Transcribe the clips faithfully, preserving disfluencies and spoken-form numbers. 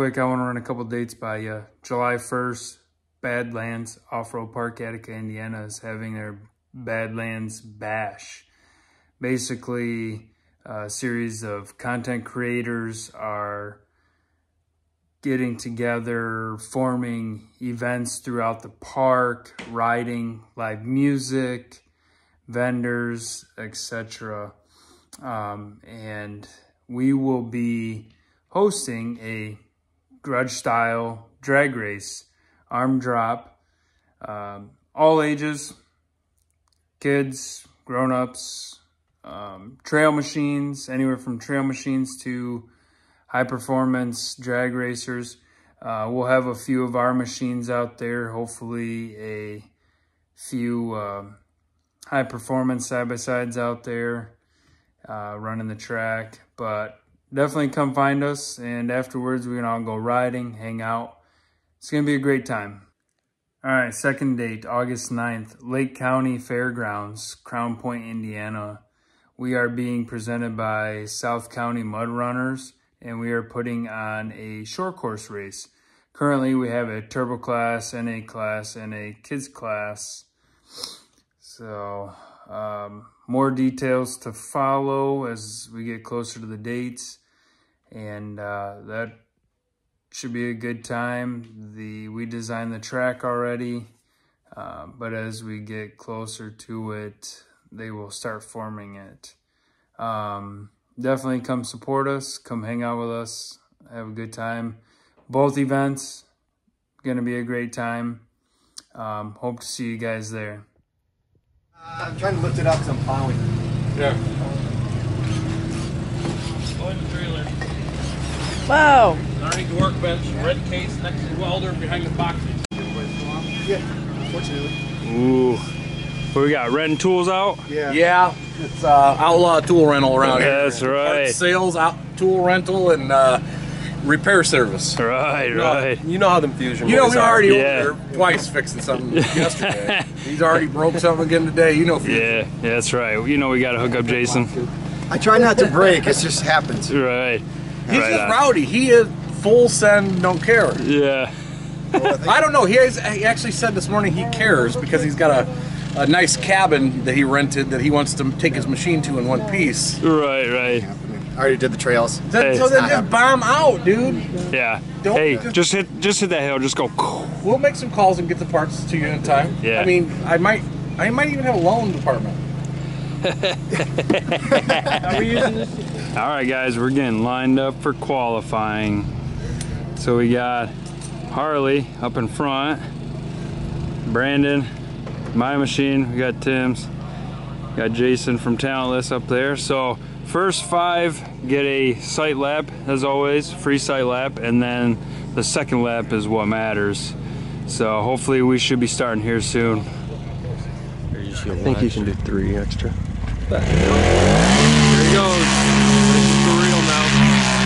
quick, I want to run a couple dates by you. July first, Badlands Offroad Park, Attica, Indiana is having their Badlands Bash. Basically, a series of content creators are getting together, forming events throughout the park, riding, live music, vendors, et cetera. Um, and we will be hosting a grudge-style drag race, arm drop, um, all ages, kids, grown-ups, um, trail machines, anywhere from trail machines to high-performance drag racers. Uh, we'll have a few of our machines out there, hopefully a few uh, high-performance side-by-sides out there uh, running the track, but definitely come find us, and afterwards we can all go riding, hang out. It's going to be a great time. All right, second date, August ninth, Lake County Fairgrounds, Crown Point, Indiana. We are being presented by South County Mud Runners, and we are putting on a short course race. Currently, we have a turbo class, N A class, and a kids class. So um, more details to follow as we get closer to the dates. And uh, that should be a good time. The we designed the track already, uh, but as we get closer to it, they will start forming it. Um, definitely come support us, come hang out with us, have a good time. Both events, gonna be a great time. Um, hope to see you guys there. Uh, I'm trying to lift it up because I'm plowing. Yeah. Go in the trailer. Wow. Underneath the workbench, red case next to the welder behind the box. Yeah, unfortunately. Ooh. What we got, renting tools out? Yeah. Yeah. It's uh, outlaw tool rental around here. That's right. Part sales, out tool rental, and uh, repair service. Right, you know, right. You know how them fusion You know, we already yeah. over there twice fixing something yesterday. He's already broke something again today. You know fusion. Yeah, yeah, that's right. You know we got to hook up Jason. I try not to break. It just happens. Right. He's right just on. Rowdy. He is full send, don't care. Yeah. I don't know. He, has, he actually said this morning he cares because he's got a, a nice cabin that he rented that he wants to take his machine to in one piece. Right, right. I already did the trails. Hey, so then just bomb out, dude. Yeah. Don't hey, just, just hit just hit that hill. Just go. We'll make some calls and get the parts to you in time. Yeah. I mean, I might I might even have a loan department. Are we using this? All right, guys, we're getting lined up for qualifying. So we got Harley up in front, Brandon, my machine. We got Tim's. We got Jason from Talentless up there. So. First five get a sight lap, as always, free sight lap, and then the second lap is what matters. So hopefully we should be starting here soon. I think you can do three extra. There he goes. This is for real now.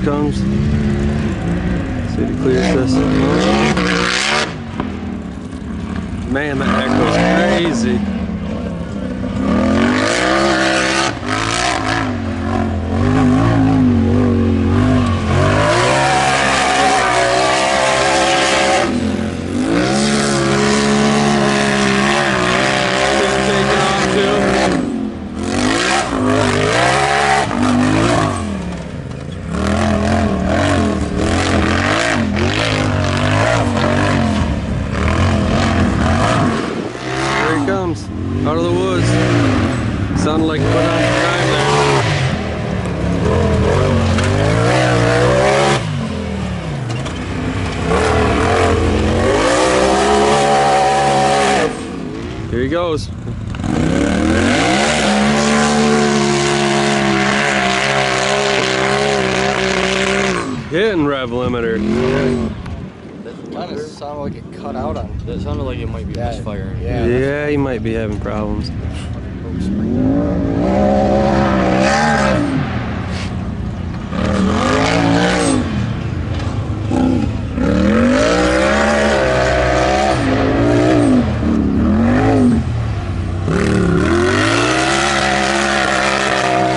it comes. See if it clears this up. Man, that echo's crazy. Out of the woods. Sounded like put on the drive there. Here he goes. Hitting rev limiter. That sounded like it cut out on. That sounded like it might be yeah. misfiring. Yeah, yeah, you might be having problems.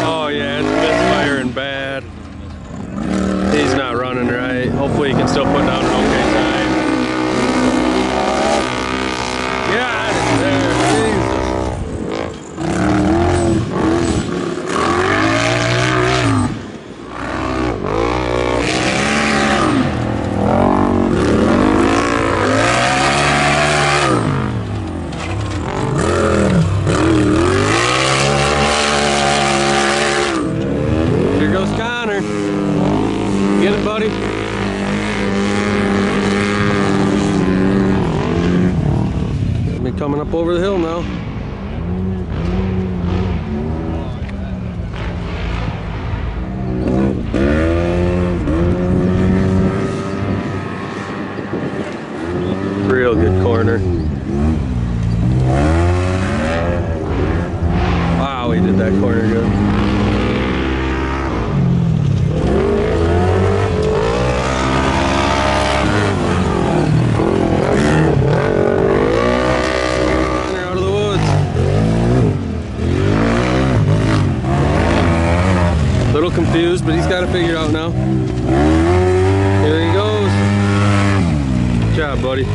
Oh yeah, it's misfiring bad. He's not running right. Hopefully he can still put down an okay time. Coming up over the hill now. Real good corner. Wow, he did that corner good. Confused, but he's got to figure out now. Here he goes. Good job, buddy.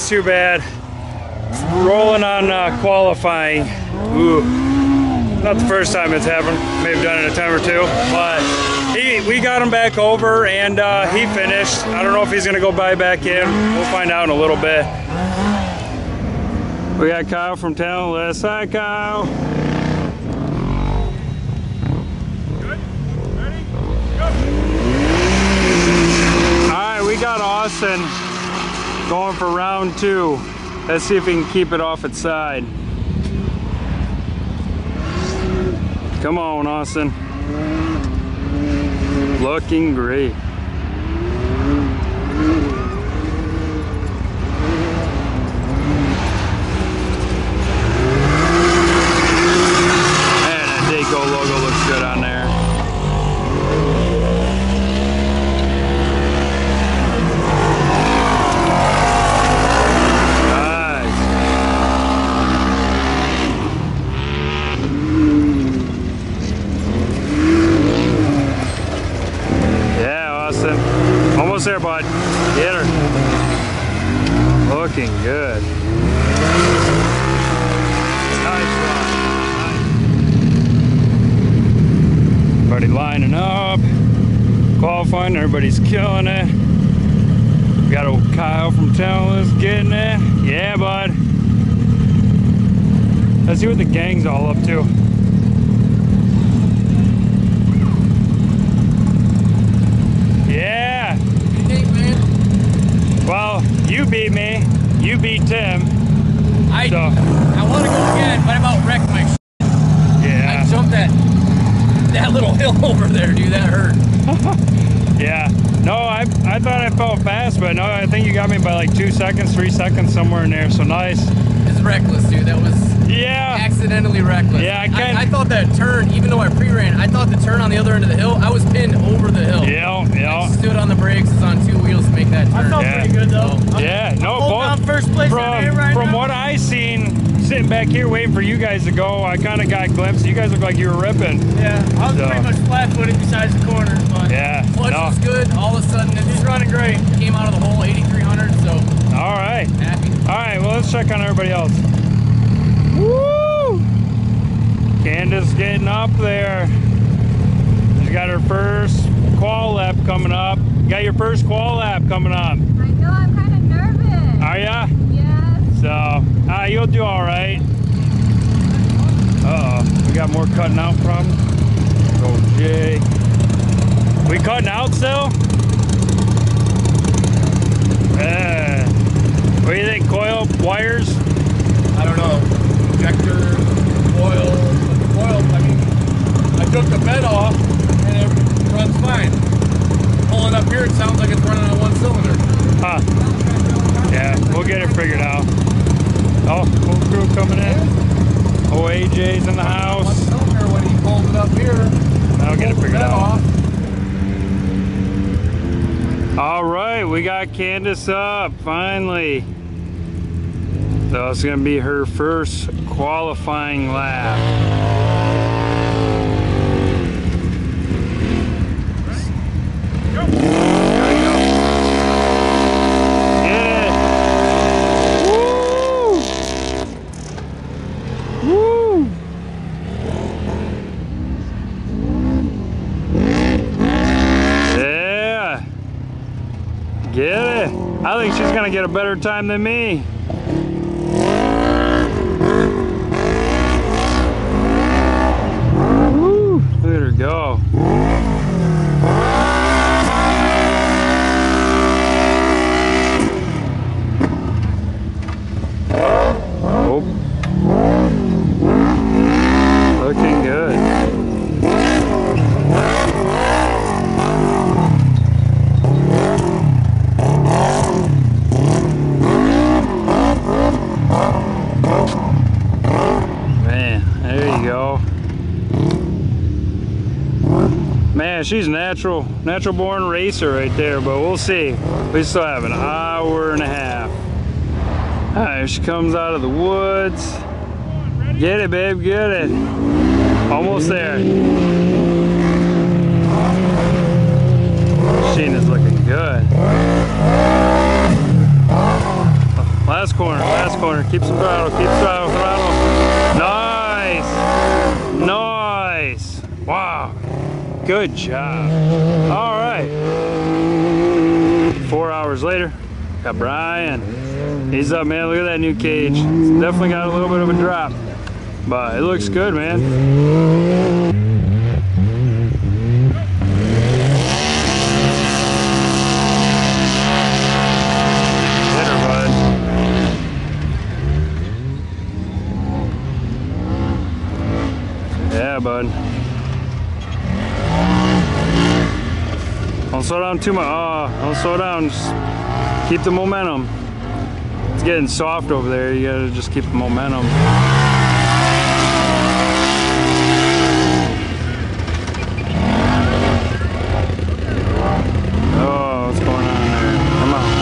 that's too bad. Rolling on uh, qualifying. Ooh. Not the first time it's happened. May have done it a time or two, but he, we got him back over, and uh, he finished. I don't know if he's gonna go buy back in. We'll find out in a little bit. We got Kyle from Talentless. Hi, Kyle. Good. Ready? Go. All right, we got Austin going for round two. Let's see if he can keep it off its side. Come on, Austin. Looking great. There, bud. Hit her. Looking good. Nice. Everybody lining up. Qualifying. Everybody's killing it. We got old Kyle from Talentless getting it. Yeah, bud. Let's see what the gang's all up to. Well, you beat me. You beat Tim. I so. I want to go again, but I about wrecked my shit. Yeah. I jumped that that little hill over there, dude. That hurt. Yeah. No, I I thought I fell fast, but no, I think you got me by like two seconds, three seconds, somewhere in there. So nice. It's reckless, dude. That was yeah accidentally reckless. Yeah, I kind I, I thought that turn, even though I pre-ran, I thought the turn on the other end of the hill, I was pinned over the hill. Yeah, yeah. I stood on the brakes. It's on two wheels to make that turn. I felt yeah. pretty good though. I'm, yeah, no, I'm both. On first place from I right from now. What I seen, sitting back here waiting for you guys to go, I kind of got glimpsed. You guys look like you were ripping. Yeah, I was so. pretty much flat-footed besides the corners, but yeah, clutch no. was good. All of a sudden, it's just running great. Came out of the hole eighty-three hundred. So all right, happy. All right, well let's check on everybody else. Woo! Candace getting up there. She's got her first qual lap coming up. You got your first qual lap coming up. I know, I'm kind of nervous. Are ya? Yes. So, ah, uh, you'll do all right. Uh-oh, we got more cutting out problems. Oh, Jay. We cutting out still? Yeah. What do you think, coil, wires? I don't know. Injector, oil, the coil, I mean, I took the bed off and it runs fine. Pulling up here, it sounds like it's running on one cylinder. Huh. Yeah, we'll get it figured out. Oh, full crew coming in. Oh, A J's in the house. One cylinder when he pulls it up here. I'll get it figured out. Off. All right, we got Candace up, finally. So it's gonna be her first qualifying lap. Ready? Go. There we go. Get it. Woo! Woo! Yeah! Get it! I think she's gonna get a better time than me. Go. Oh. Looking good. Man, there you go. Man, she's natural, natural born racer right there, but we'll see. We still have an hour and a half. All right, she comes out of the woods. Get it, babe, get it. Almost there. Sheena's looking good. corner, last corner. Keep some throttle, keep throttle, throttle. Nice, nice. Wow, good job. All right. Four hours later, got Brian. He's up, man. Look at that new cage. It's definitely got a little bit of a drop, but it looks good, man. Bud, don't slow down too much. Oh, don't slow down, just keep the momentum. It's getting soft over there, you gotta just keep the momentum. Oh, what's going on there? Come on.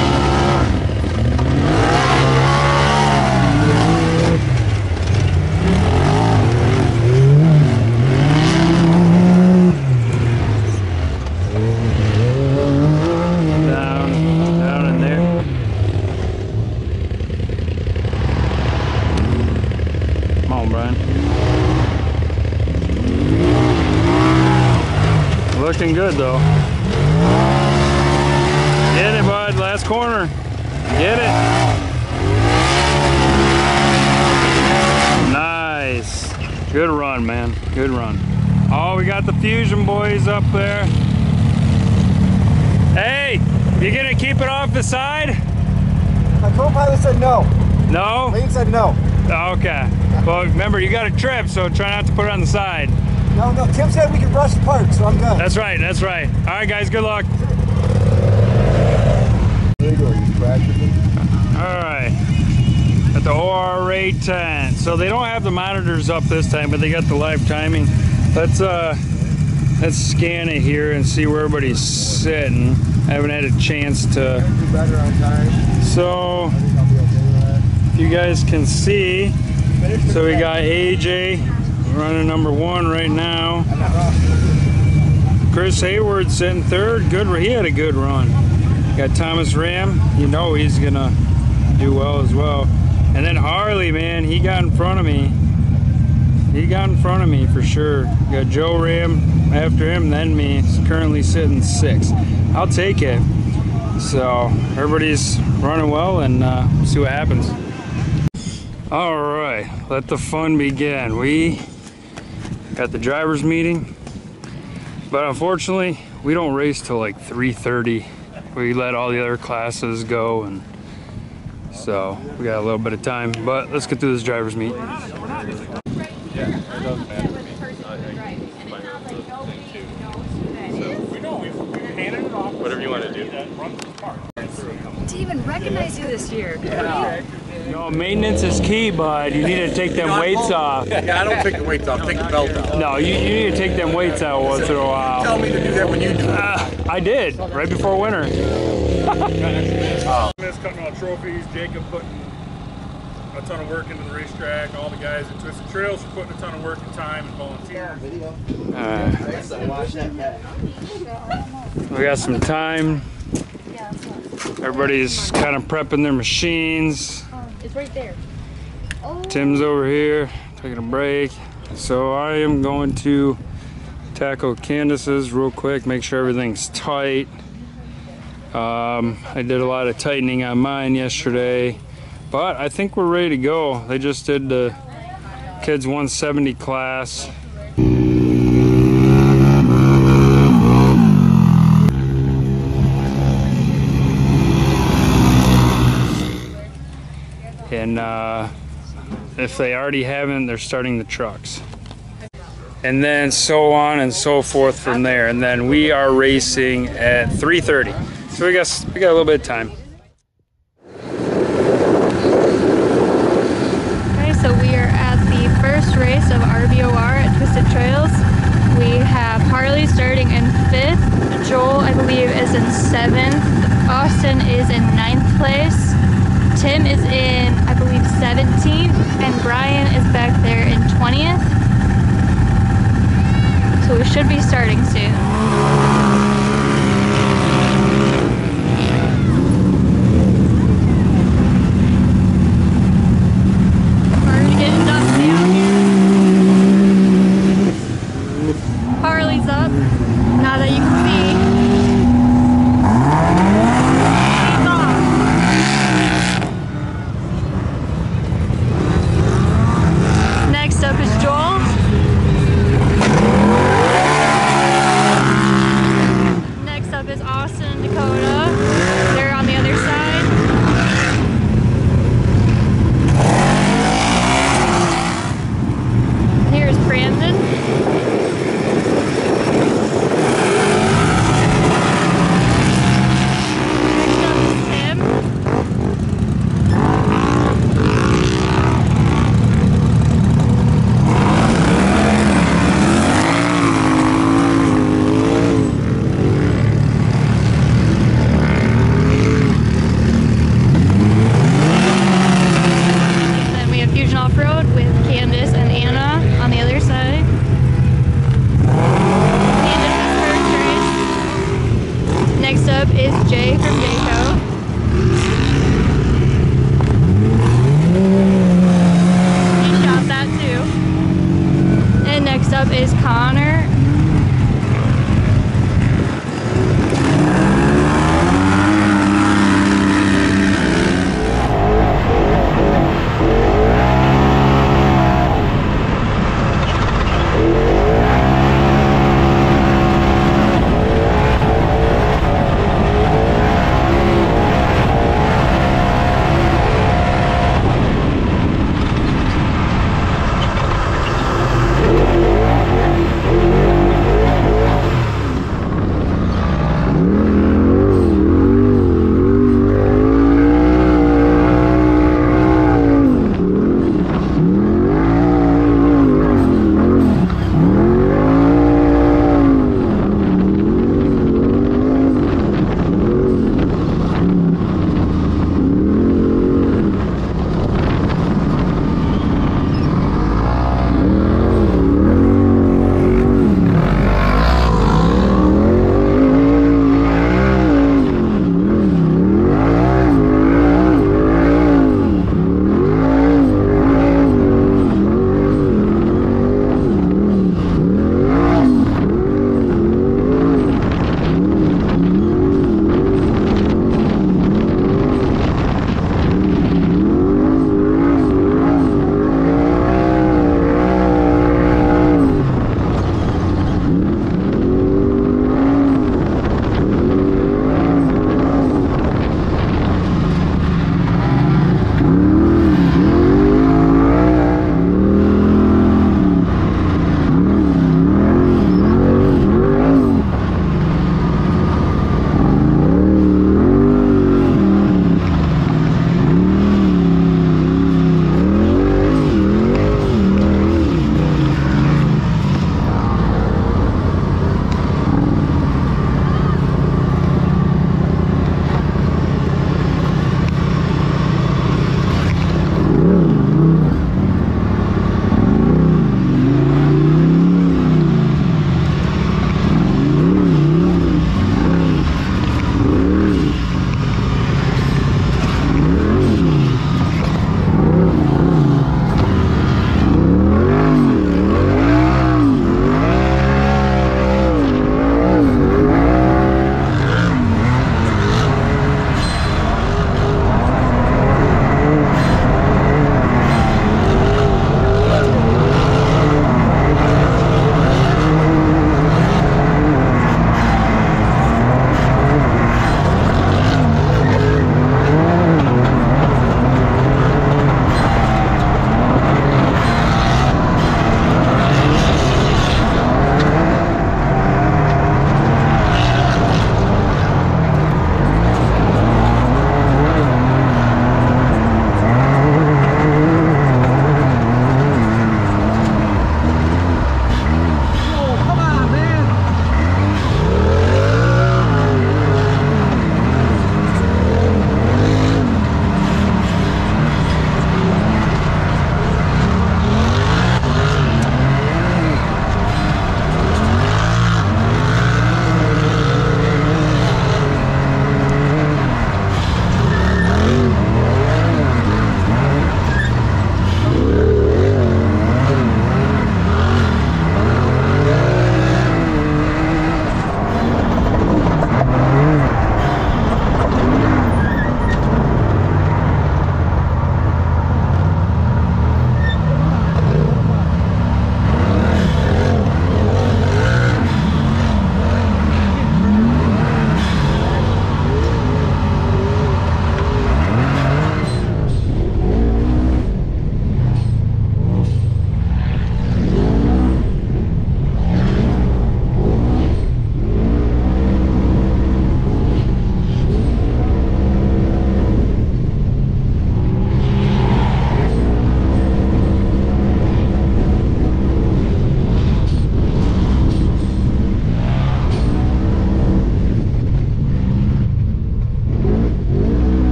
Looking good though. Get it, bud. Last corner. Get it. Nice. Good run, man. Good run. Oh, we got the Fusion boys up there. Hey, you gonna keep it off the side? My co-pilot said no. No? Lane said no. Okay. Well, remember, you got a trip, so try not to put it on the side. No, no, Tim said we can rush the park, so I'm good. That's right, that's right. All right, guys, good luck. There you go, you practicing. All right, at the O R A tent. So they don't have the monitors up this time, but they got the live timing. Let's, uh, let's scan it here and see where everybody's sitting. I haven't had a chance to. So, if you guys can see, so we got A J running number one right now. Chris Hayward sitting third. Good, he had a good run. Got Thomas Ram. You know he's gonna do well as well. And then Harley, man, he got in front of me. He got in front of me for sure. Got Joe Ram after him, then me. He's currently sitting sixth. I'll take it. So everybody's running well, and uh, see what happens. All right, let the fun begin. We at the driver's meeting, but unfortunately we don't race till like three thirty. We let all the other classes go, and so we got a little bit of time, but let's get through this driver's meet. Whatever you want to do. Didn't even recognize you this year. Yeah. No, maintenance is key, bud. You need to take them weights off. Yeah, I don't take the weights off. Take the belt out. No, you, you need to take them weights out once in a while. You tell me to do that when you do it. Uh, I did, right before winter. Oh. Coming on trophies, Jacob putting a ton of work into the racetrack. All the guys at Twisted Trails are putting a ton of work and time and volunteering. Uh, we got some time. Everybody's kind of prepping their machines. It's right there. Oh. Tim's over here taking a break. So I am going to tackle Candace's real quick, make sure everything's tight. Um, I did a lot of tightening on mine yesterday, but I think we're ready to go. They just did the kids one seventy class. And uh, if they already haven't, they're starting the trucks. And then so on and so forth from there. And then we are racing at three thirty. So we got, we got a little bit of time. Okay, so we are at the first race of R B O R at Twisted Trails. We have Harley starting in fifth. Joel, I believe, is in seventh. Austin is in ninth place. Tim is in, I believe, seventeenth, and Brian is back there in twentieth. So we should be starting soon. up is Jay from Dayco. He shot that too. And next up is Connor.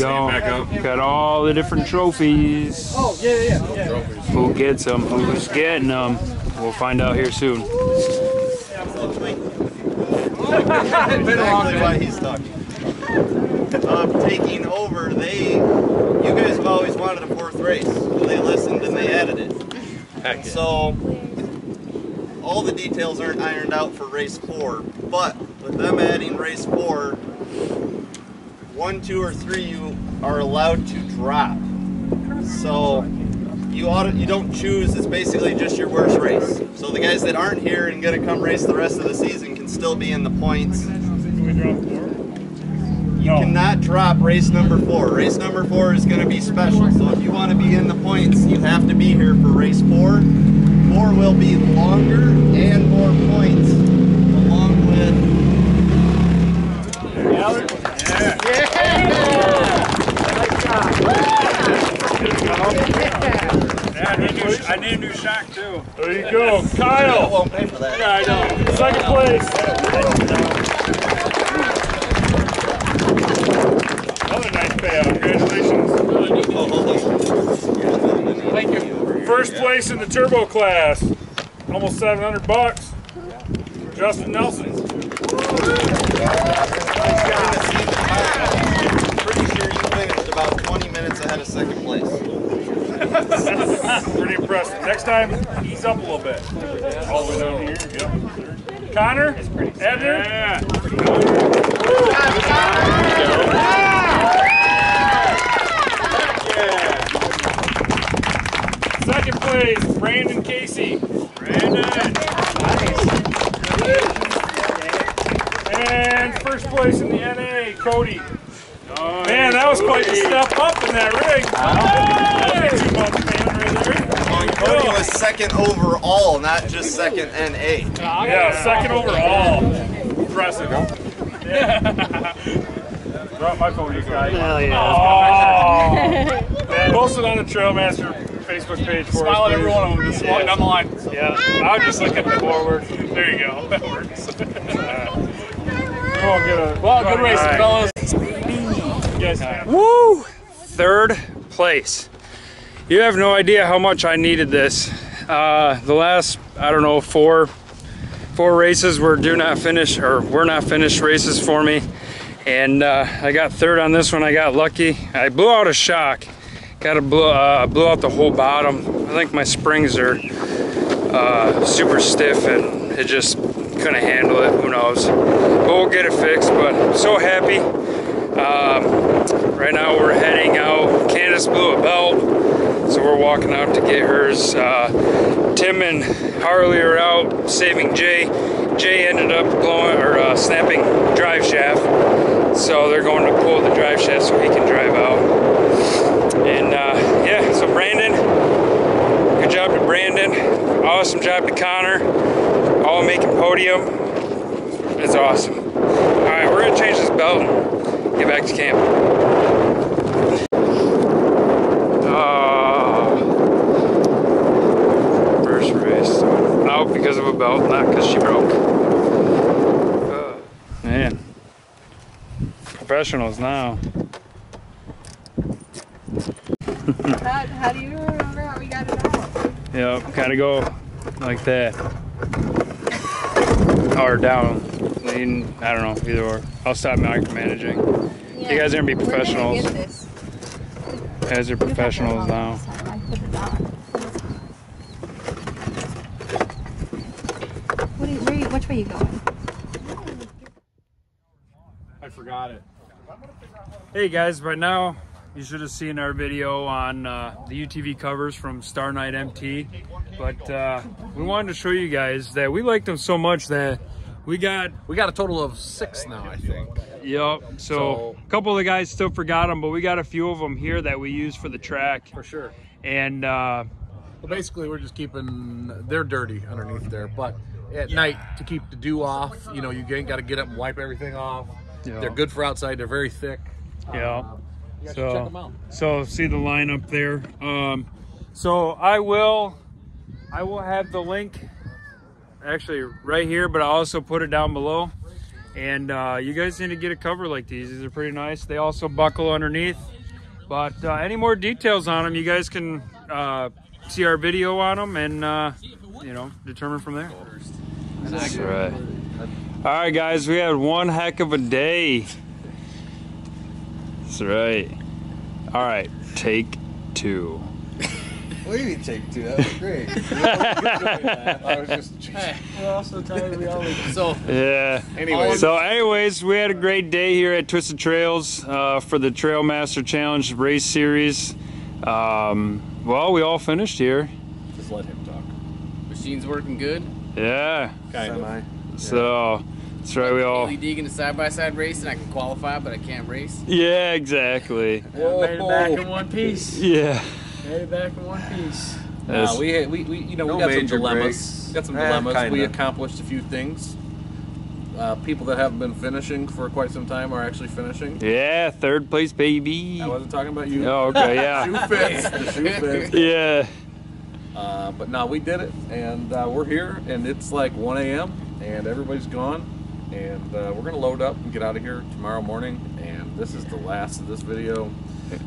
go. Back up. Got all the different trophies. Oh, yeah, yeah, yeah. Who gets them? Who's getting them? We'll find out here soon. Exactly why he's stuck. Um, taking over, they, you guys have always wanted a fourth race. Well, they listened and they added it. Heck yeah. So, all the details aren't ironed out for race four, but with them adding race four, one, two, or three, you are allowed to drop. So, you ought to, you don't choose, it's basically just your worst race. So the guys that aren't here and gonna come race the rest of the season can still be in the points. Can we drop four? You no. cannot drop race number four. Race number four is gonna be special. So if you wanna be in the points, you have to be here for race four. Four will be longer and more points along with Alex. Yeah. Yeah. Yeah, I need a new, I need a new shock too. There you go, Kyle. I won't pay for that. Yeah, I know. Second place. Another nice payout. Congratulations. Thank you. First place in the turbo class. Almost seven hundred bucks. Justin Nelson. I'm pretty sure you finished about twenty minutes ahead of second place. Pretty impressive. Next time, ease up a little bit. All the way down here. Yep. Connor, Edner. Yeah. Yeah. Second place, Brandon Casey. Brandon. Nice. And first place in the N A, Cody. Oh, man, that was quite a step up in that rig. Oh, Cody was second overall, not just second N A. Yeah, second overall. Impressive. Yeah. Drop my phone, you guys. Hell yeah. Oh. Posted on the Trailmaster Facebook page for Smile us. Smile at every one of them. Just yeah. down the line. Yeah. I'm just looking forward. There you go. That works. We'll get a, well, good racing, fellas. Yes. Woo! Third place. You have no idea how much I needed this. Uh, the last, I don't know, four, four races were do not finish or were not finished races for me, and uh, I got third on this one. I got lucky. I blew out a shock. Got a blew, uh, blew out the whole bottom. I think my springs are uh, super stiff, and it just couldn't handle it. Who knows? But we'll get it fixed. But I'm so happy. Um, right now we're heading out. Candace blew a belt, so we're walking out to get hers. Uh, Tim and Harley are out saving Jay. Jay ended up blowing or uh, snapping drive shaft, so they're going to pull the drive shaft so he can drive out. And uh, yeah, so Brandon, good job to Brandon. Awesome job to Connor. All making podium. It's awesome. All right, we're gonna change this belt. Get back to camp. Uh, first race out because of a belt, not because she broke. Uh, man, professionals now. how, how do you remember how we got it out? Yep, gotta go like that. Or down. I don't know, either or. I'll stop micromanaging. You guys are gonna be professionals. You guys are professionals now. What are you, where are you, which way are you going? I forgot it. Hey guys, right now you should have seen our video on uh, the U T V covers from Star Knight M T, but uh, we wanted to show you guys that we liked them so much that we got we got a total of six now, I think. Yep. So, so a couple of the guys still forgot them, but we got a few of them here that we use for the track. For sure. And uh, well, basically we're just keeping, they're dirty underneath there, but at yeah. night to keep the dew off, you know, you ain't got to get up and wipe everything off. Yeah. They're good for outside. They're very thick. Yeah. Uh, you guys so should check them out. So see the line up there. Um, so I will I will have the link. Actually right here, but I also put it down below And uh, you guys need to get a cover like these. These are pretty nice. They also buckle underneath. But uh, any more details on them, you guys can uh, see our video on them and, uh, you know, determine from there. That's right. All right, guys, we had one heck of a day. That's right. All right, take two. What do you mean take two? That was great. I was just hey, we're all so tired. We all so yeah. Anyway, so anyways, we had a great day here at Twisted Trails uh, for the Trailmaster Challenge Race Series. Um, well, we all finished here. Just let him talk. Machine's working good. Yeah. Kind Semi. Of. Yeah. So. That's right, we all. Haley Deegan to side-by-side race, and I can qualify, but I can't race. Yeah, exactly. Whoa. Made it back in one piece. Yeah. Made it back in one piece. Uh, we, we, we, you know, no we got some dilemmas. We got some dilemmas. Eh, we accomplished a few things. Uh, people that haven't been finishing for quite some time are actually finishing. Yeah, third place, baby. I wasn't talking about you. Oh, okay, yeah. Shoe fits. The shoe fits. Yeah. Uh, but no, we did it, and uh, we're here, and it's like one A M, and everybody's gone. And uh, we're gonna load up and get out of here tomorrow morning. And this is the last of this video.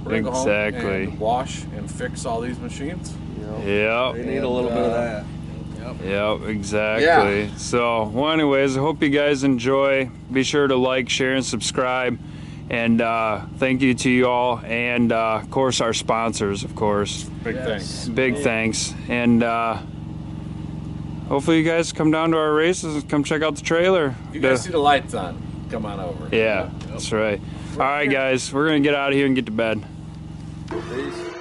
We're gonna exactly. go home and wash and fix all these machines. Yep. yep. They need and, a little uh, bit of that. Yep. Yep. Exactly. Yeah. So, well, anyways, I hope you guys enjoy. Be sure to like, share, and subscribe. And uh, thank you to you all, and uh, of course our sponsors, of course. Big yes. thanks. Big yeah. thanks. And. Uh, Hopefully you guys come down to our races and come check out the trailer. If you guys the, see the lights on, come on over. Yeah, yep. That's right. All right, guys, we're going to get out of here and get to bed. Peace.